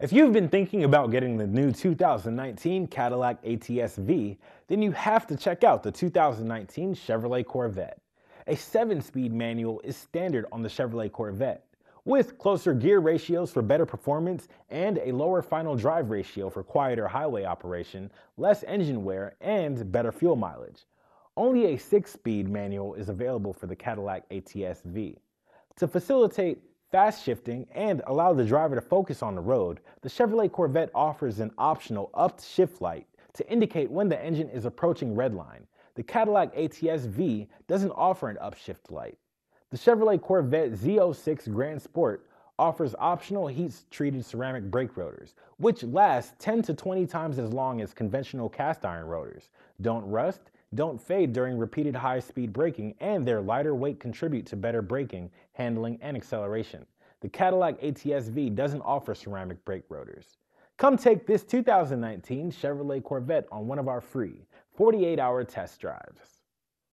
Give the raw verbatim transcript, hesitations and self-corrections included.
If you've been thinking about getting the new two thousand nineteen Cadillac A T S V, then you have to check out the two thousand nineteen Chevrolet Corvette. A seven-speed manual is standard on the Chevrolet Corvette, with closer gear ratios for better performance and a lower final drive ratio for quieter highway operation, less engine wear, and better fuel mileage. Only a six-speed manual is available for the Cadillac A T S V. To facilitate fast shifting and allow the driver to focus on the road, the Chevrolet Corvette offers an optional up shift light to indicate when the engine is approaching redline. The Cadillac A T S V doesn't offer an upshift light. The Chevrolet Corvette Z oh six Grand Sport offers optional heat-treated ceramic brake rotors, which last ten to twenty times as long as conventional cast iron rotors, don't rust, don't fade during repeated high-speed braking, and their lighter weight contribute to better braking, handling, and acceleration. The Cadillac A T S V doesn't offer ceramic brake rotors. Come take this two thousand nineteen Chevrolet Corvette on one of our free forty-eight hour test drives.